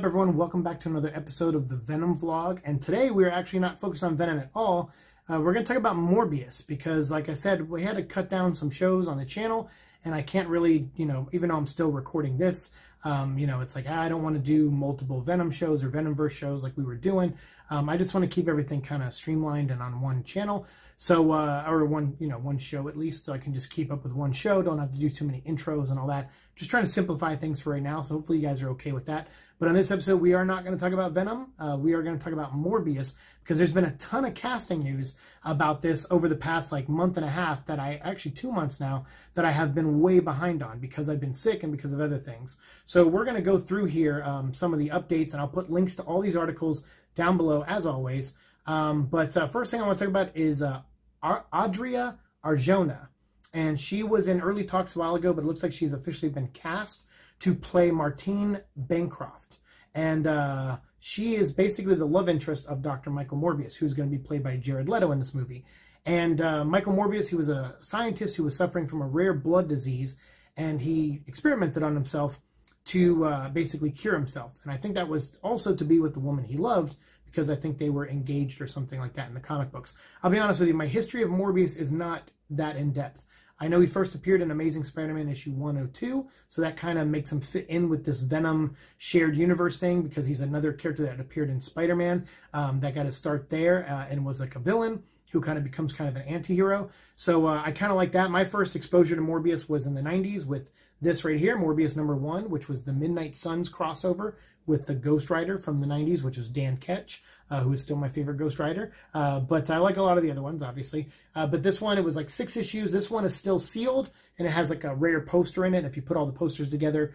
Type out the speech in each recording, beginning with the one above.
up, everyone? Welcome back to another episode of the Venom Vlog, and today we're actually not focused on Venom at all. We're going to talk about Morbius, because like I said, we had to cut down some shows on the channel, and I can't really, you know, even though I'm still recording this, you know, it's like, I don't want to do multiple Venom shows or Venomverse shows like we were doing. I just want to keep everything kind of streamlined and on one channel. So, or one, you know, one show at least, so I can just keep up with one show, don't have to do too many intros and all that. Just trying to simplify things for right now, so hopefully you guys are okay with that. But on this episode, we are not going to talk about Venom. We are going to talk about Morbius, because there's been a ton of casting news about this over the past, like, month and a half, that I, actually 2 months now, that I have been way behind on, because I've been sick and because of other things. So we're going to go through here some of the updates, and I'll put links to all these articles down below, as always. But first thing I want to talk about is Adria Arjona, and she was in early talks a while ago, but it looks like she's officially been cast to play Martine Bancroft, and she is basically the love interest of Dr. Michael Morbius, who's going to be played by Jared Leto in this movie. And Michael Morbius, he was a scientist who was suffering from a rare blood disease, and he experimented on himself to basically cure himself, and I think that was also to be with the woman he loved, because I think they were engaged or something like that in the comic books. I'll be honest with you, my history of Morbius is not that in-depth. I know he first appeared in Amazing Spider-Man issue 102, so that kind of makes him fit in with this Venom shared universe thing, because he's another character that appeared in Spider-Man that got his start there and was like a villain who kind of becomes kind of an anti-hero. So I kind of like that. My first exposure to Morbius was in the 90s with this right here, Morbius #1, which was the Midnight Suns crossover with the Ghost Rider from the 90s, which is Dan Ketch, who is still my favorite Ghost Rider. But I like a lot of the other ones, obviously. But this one, it was like 6 issues. This one is still sealed, and it has like a rare poster in it. If you put all the posters together,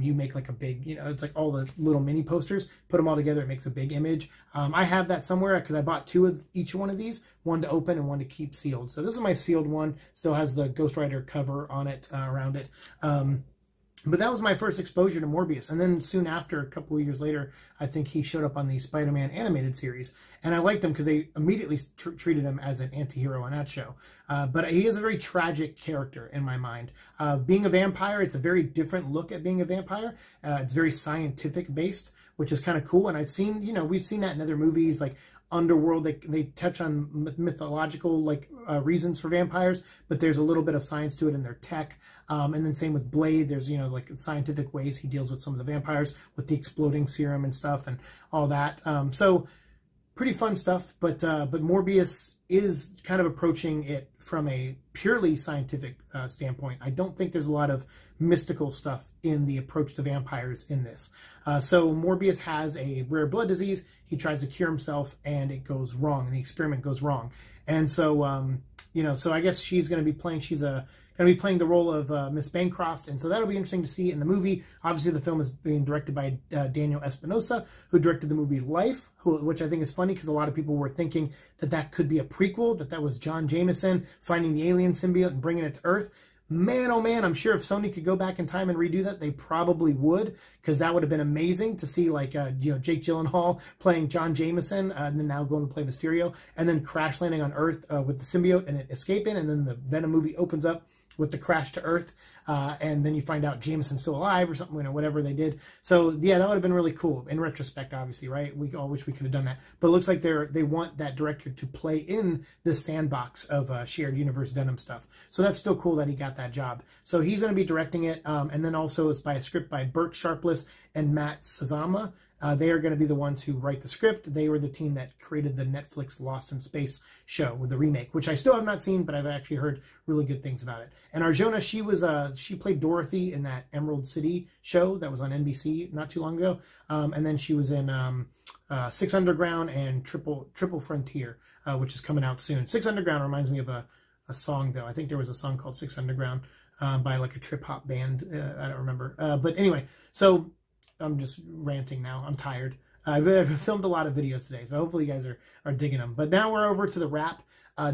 you make like a big, you know, it's like all the little mini posters. Put them all together, it makes a big image. I have that somewhere, because I bought 2 of each one of these, one to open and one to keep sealed. So this is my sealed one. Still has the Ghost Rider cover on it, around it. But that was my first exposure to Morbius, and then soon after, a couple of years later, I think he showed up on the Spider-Man animated series, and I liked him because they immediately treated him as an anti-hero on that show. But he is a very tragic character in my mind. Being a vampire, it's a very different look at being a vampire. It's very scientific-based, which is kind of cool, and I've seen, you know, we've seen that in other movies, like Underworld. They touch on mythological like reasons for vampires, but there's a little bit of science to it in their tech. And then same with Blade, there's, you know, like scientific ways he deals with some of the vampires with the exploding serum and stuff and all that. So pretty fun stuff, but Morbius is kind of approaching it from a purely scientific standpoint. I don't think there's a lot of mystical stuff in the approach to vampires in this. So Morbius has a rare blood disease. He tries to cure himself, and it goes wrong, and the experiment goes wrong. And so, you know, so I guess she's going to be playing, she's going to be playing the role of Miss Bancroft, and so that'll be interesting to see in the movie. Obviously, the film is being directed by Daniel Espinosa, who directed the movie Life, which I think is funny because a lot of people were thinking that that could be a prequel, that that was John Jameson finding the alien symbiote and bringing it to Earth. Man, oh man, I'm sure if Sony could go back in time and redo that, they probably would, because that would have been amazing to see, like, you know, Jake Gyllenhaal playing John Jameson, and then now going to play Mysterio, and then crash landing on Earth with the symbiote and it escaping, and then the Venom movie opens up with the crash to Earth, and then you find out Jameson's still alive or something, you know, whatever they did. So yeah, that would have been really cool in retrospect, obviously, right? We all wish we could have done that, but it looks like they want that director to play in the sandbox of shared universe Venom stuff. So that's still cool that he got that job. So he's going to be directing it, and then also it's by a script by Burk Sharpless and Matt Sazama. They are going to be the ones who write the script. They were the team that created the Netflix Lost in Space show with the remake, which I still have not seen, but I've actually heard really good things about it. And Arjona, she played Dorothy in that Emerald City show that was on NBC not too long ago. And then she was in Six Underground and Triple Frontier, which is coming out soon. Six Underground reminds me of a song, though. I think there was a song called Six Underground by like a trip hop band. I don't remember. But anyway, so I'm just ranting now. I'm tired. I've filmed a lot of videos today, so hopefully you guys are digging them. But now we're over to the wrap.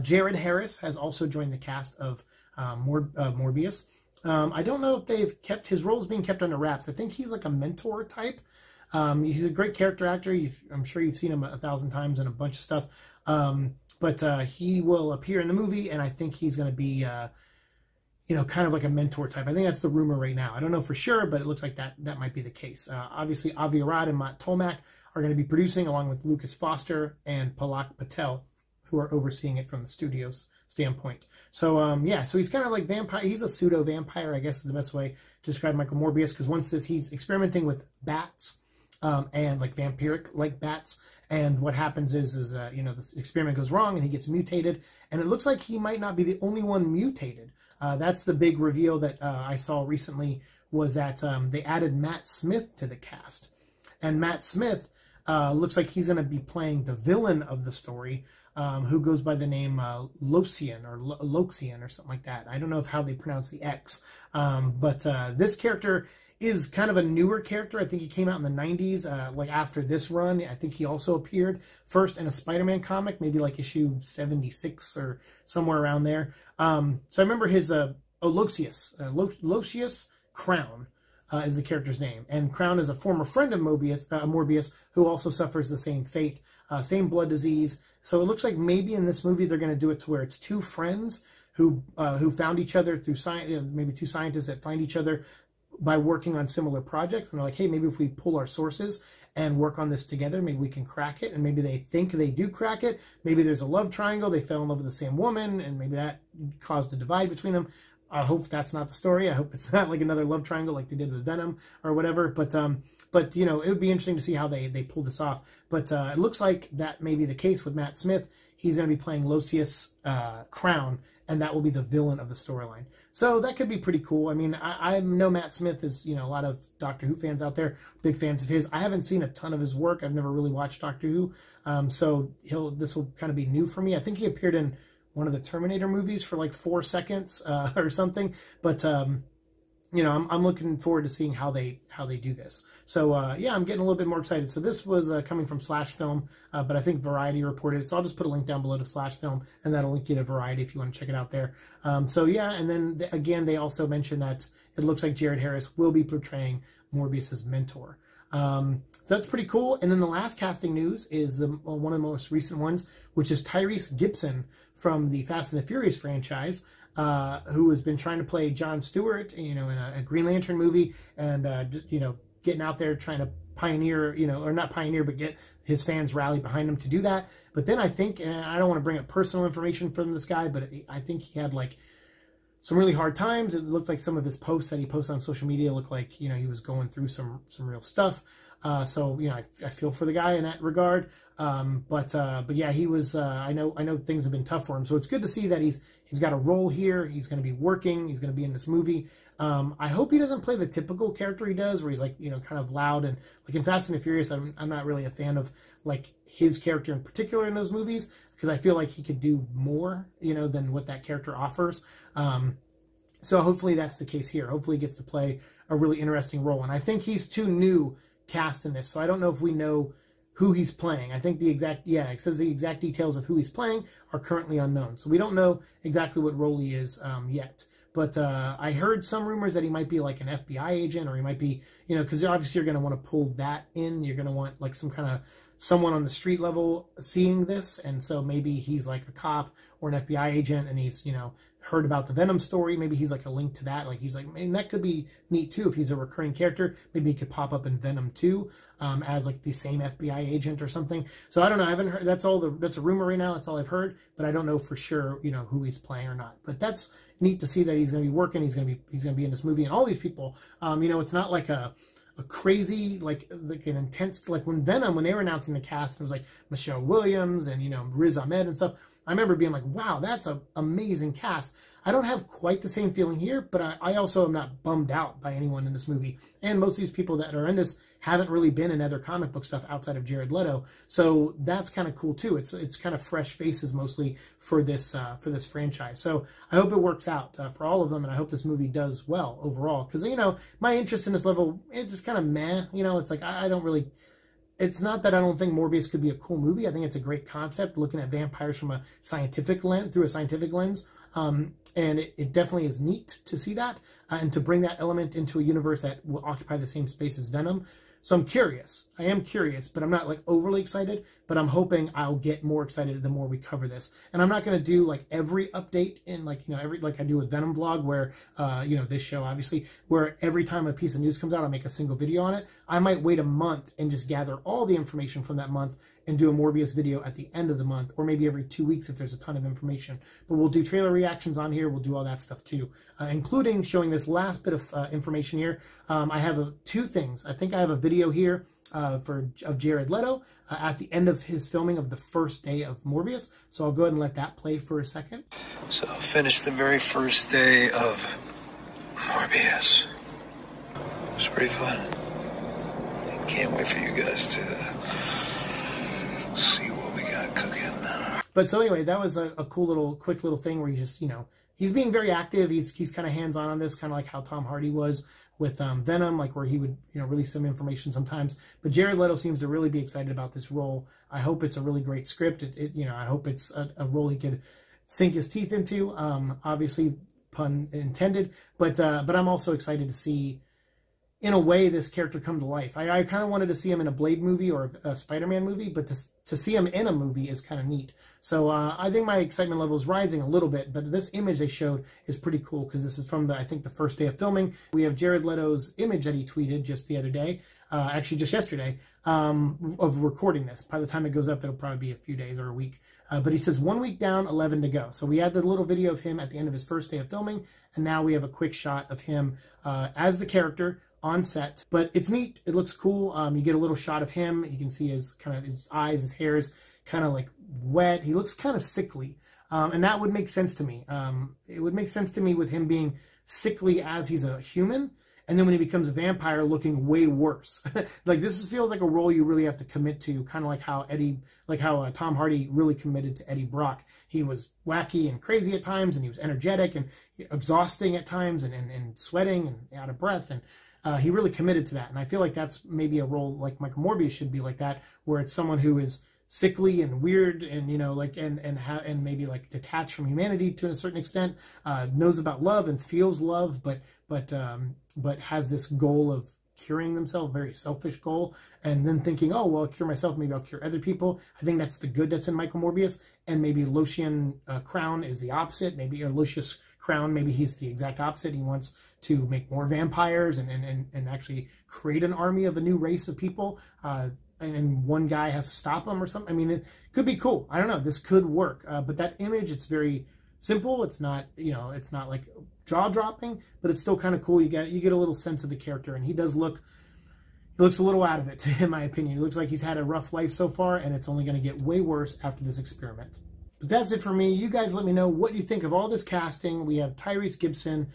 Jared Harris has also joined the cast of Morbius. I don't know if they've kept his roles being kept under wraps. I think he's like a mentor type. He's a great character actor. I'm sure you've seen him 1,000 times in a bunch of stuff. But he will appear in the movie, and I think he's going to be you know, kind of like a mentor type. I think that's the rumor right now. I don't know for sure, but it looks like that might be the case. Obviously, Avi Arad and Matt Tolmach are going to be producing, along with Lucas Foster and Palak Patel, who are overseeing it from the studio's standpoint. So, yeah, so he's kind of like vampire. He's a pseudo-vampire, I guess is the best way to describe Michael Morbius, because once this, he's experimenting with bats and, like, vampiric-like bats. And what happens is you know, this experiment goes wrong and he gets mutated. And it looks like he might not be the only one mutated. That's the big reveal that I saw recently, was that they added Matt Smith to the cast. And Matt Smith looks like he's going to be playing the villain of the story, who goes by the name Loxian or something like that. I don't know how they pronounce the X. But this character is kind of a newer character. I think he came out in the 90s, like after this run. I think he also appeared first in a Spider-Man comic, maybe like issue 76 or somewhere around there. So I remember his Lucius Crown is the character's name. And Crown is a former friend of Morbius, who also suffers the same fate, same blood disease. So it looks like maybe in this movie they're going to do it to where it's two friends who found each other through science, maybe two scientists that find each other by working on similar projects, and they're like, hey, maybe if we pull our sources and work on this together, maybe we can crack it. And maybe they think they do crack it. Maybe there's a love triangle. They fell in love with the same woman, and maybe that caused a divide between them. I hope that's not the story. I hope it's not like another love triangle like they did with Venom or whatever. But you know, it would be interesting to see how they pull this off. But it looks like that may be the case with Matt Smith. He's going to be playing Lucius Crown, and that will be the villain of the storyline. So that could be pretty cool. I mean, I know Matt Smith is, you know, a lot of Doctor Who fans out there, big fans of his. I haven't seen a ton of his work. I've never really watched Doctor Who, so this will kind of be new for me. I think he appeared in one of the Terminator movies for like 4 seconds or something, but you know, I'm looking forward to seeing how they do this. So yeah, I'm getting a little bit more excited. So this was coming from SlashFilm, but I think Variety reported it. So I'll just put a link down below to SlashFilm, and that'll link you to Variety if you want to check it out there. So yeah, and then again, they also mentioned that it looks like Jared Harris will be portraying Morbius's mentor. So that's pretty cool. And then the last casting news is one of the most recent ones, which is Tyrese Gibson from the Fast and the Furious franchise, who has been trying to play John Stewart, you know, in a Green Lantern movie, and just, you know, getting out there trying to pioneer, you know, or not pioneer, but get his fans rally behind him to do that. But then I think, and I don't want to bring up personal information from this guy, but I think he had like some really hard times. It looked like some of his posts that he posted on social media looked like, you know, he was going through some real stuff. So, you know, I feel for the guy in that regard. But yeah, he was, I know things have been tough for him. So it's good to see that he's got a role here. He's going to be working. He's going to be in this movie. I hope he doesn't play the typical character he does, where he's like, you know, kind of loud, and like in Fast and the Furious, I'm not really a fan of like his character in particular in those movies, because I feel like he could do more, you know, than what that character offers. So hopefully that's the case here. Hopefully he gets to play a really interesting role. And I think he's too new cast in this, so I don't know if we know who he's playing. I think it says the exact details of who he's playing are currently unknown. So we don't know exactly what role he is yet. But I heard some rumors that he might be like an FBI agent, or he might be, you know, because obviously you're going to want to pull that in. You're going to want like some kind of someone on the street level seeing this. And so maybe he's like a cop or an FBI agent, and he's, you know, heard about the Venom story. Maybe he's like a link to that. Like he's like, man, that could be neat too. If he's a recurring character, maybe he could pop up in Venom 2 as like the same FBI agent or something. So I don't know. I haven't heard. That's a rumor right now. That's all I've heard, but I don't know for sure, you know, who he's playing or not. But that's neat to see that he's going to be working. He's going to be in this movie, and all these people, you know, it's not like a crazy, like an intense, like when they were announcing the cast, it was like Michelle Williams and, you know, Riz Ahmed and stuff. I remember being like, wow, that's an amazing cast. I don't have quite the same feeling here, but I also am not bummed out by anyone in this movie. And most of these people that are in this haven't really been in other comic book stuff outside of Jared Leto. So that's kind of cool too. It's kind of fresh faces mostly for this franchise. So I hope it works out for all of them, and I hope this movie does well overall. Because, you know, my interest in this level, it's just kind of meh. You know, it's like I don't really... It's not that I don't think Morbius could be a cool movie. I think it's a great concept, looking at vampires from a scientific lens, and it definitely is neat to see that, and to bring that element into a universe that will occupy the same space as Venom. So I'm curious. I am curious, but I'm not like overly excited, but I'm hoping I'll get more excited the more we cover this. And I'm not going to do like every update in like, you know, every, like I do with Venom Vlog where, you know, this show obviously, where every time a piece of news comes out, I make a single video on it. I might wait a month and just gather all the information from that month and do a Morbius video at the end of the month, or maybe every 2 weeks if there's a ton of information. But we'll do trailer reactions on here. We'll do all that stuff too, including showing this last bit of information here. I have two things. I think I have a video here of Jared Leto at the end of his filming of the first day of Morbius. So I'll go ahead and let that play for a second. So I finished the very first day of Morbius. It was pretty fun. I can't wait for you guys to... see what we got cooking. But so anyway, that was a cool little, quick little thing where he just, you know, he's being very active. He's kind of hands-on on this, kind of like how Tom Hardy was with Venom, like where he would, you know, release some information sometimes. But Jared Leto seems to really be excited about this role. I hope it's a really great script. You know, I hope it's a role he could sink his teeth into. Obviously, pun intended. But I'm also excited to see, in a way, this character come to life. I kind of wanted to see him in a Blade movie or a Spider-Man movie, but to see him in a movie is kind of neat. So I think my excitement level is rising a little bit, but this image they showed is pretty cool because this is from, I think, the first day of filming. We have Jared Leto's image that he tweeted just the other day, actually just yesterday, of recording this. By the time it goes up, it'll probably be a few days or a week. But he says, 1 week down, 11 to go. So we had the little video of him at the end of his first day of filming, and now we have a quick shot of him as the character on set. But it's neat. It looks cool. You get a little shot of him. You can see his kind of his eyes, his hair is kind of like wet. He looks kind of sickly. And that would make sense to me. It would make sense to me with him being sickly as he's a human. And then when he becomes a vampire, looking way worse. Like this feels like a role you really have to commit to, kind of like how Tom Hardy really committed to Eddie Brock. He was wacky and crazy at times, and he was energetic and exhausting at times, and sweating and out of breath, and he really committed to that. And I feel like that's maybe a role like Michael Morbius should be like that, where it's someone who is sickly and weird and, you know, like, and maybe like detached from humanity to a certain extent, knows about love and feels love, but has this goal of curing themselves, very selfish goal, and then thinking, oh, well, I'll cure myself, maybe I'll cure other people. I think that's the good that's in Michael Morbius, and maybe Loxian Crown is the opposite, maybe, or Lucius Crown, maybe he's the exact opposite. He wants to make more vampires and actually create an army of a new race of people, and one guy has to stop him or something. I mean, it could be cool. I don't know. This could work, but that image, it's very simple. It's not, you know, it's not like jaw-dropping, but it's still kind of cool. You get a little sense of the character, and he does look, he looks a little out of it, in my opinion. He looks like he's had a rough life so far, and it's only going to get way worse after this experiment. But that's it for me. You guys let me know what you think of all this casting. We have Tyrese Gibson,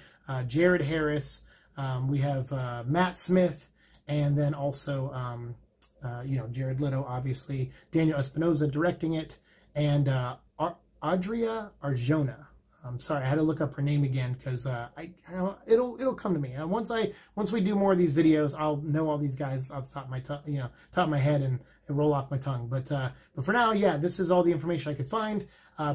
Jared Harris, we have Matt Smith, and then also, you know, Jared Leto, obviously, Daniel Espinosa directing it, and Adria Arjona. I'm sorry, I had to look up her name again because it'll come to me. And once we do more of these videos, I'll know all these guys off the top of my head and roll off my tongue. But for now, yeah, this is all the information I could find.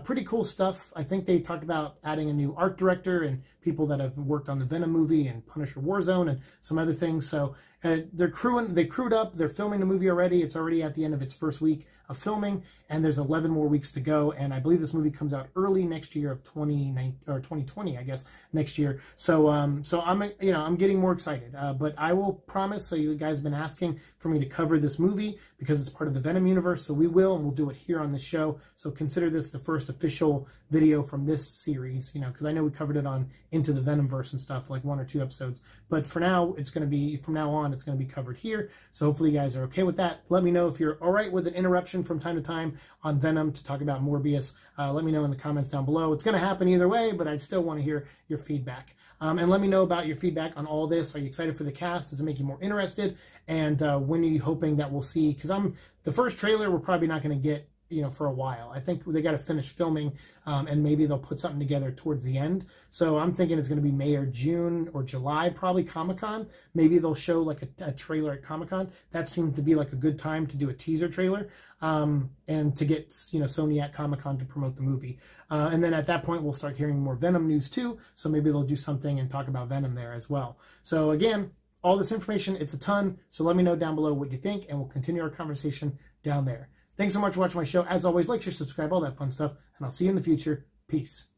Pretty cool stuff. I think they talked about adding a new art director and people that have worked on the Venom movie and Punisher Warzone and some other things. So they crewed up. They're filming the movie already. It's already at the end of its first week of filming, and there's 11 more weeks to go. And I believe this movie comes out early next year of 2020, I guess, next year. So so I'm getting more excited. But I will promise. So you guys have been asking for me to cover this movie because it's part of the Venom universe. So we will, and we'll do it here on the show. So consider this the first official video from this series, you know, because I know we covered it on Into the Venomverse and stuff, like 1 or 2 episodes, but for now it's going to be, from now on, it's going to be covered here. So hopefully you guys are okay with that. Let me know if you're all right with an interruption from time to time on Venom to talk about Morbius. Let me know in the comments down below. It's going to happen either way, but I'd still want to hear your feedback. And let me know about your feedback on all this. Are you excited for the cast? Does it make you more interested? And when are you hoping that we'll see? Because the first trailer we're probably not going to get, you know, for a while. I think they got to finish filming, and maybe they'll put something together towards the end. So I'm thinking it's going to be May or June or July, probably Comic-Con. Maybe they'll show like a trailer at Comic-Con. That seemed to be like a good time to do a teaser trailer, and to get, you know, Sony at Comic-Con to promote the movie. And then at that point, we'll start hearing more Venom news too. So maybe they'll do something and talk about Venom there as well. So again, all this information. It's a ton. So let me know down below what you think, and we'll continue our conversation down there. Thanks so much for watching my show. As always, like, share, subscribe, all that fun stuff, and I'll see you in the future. Peace.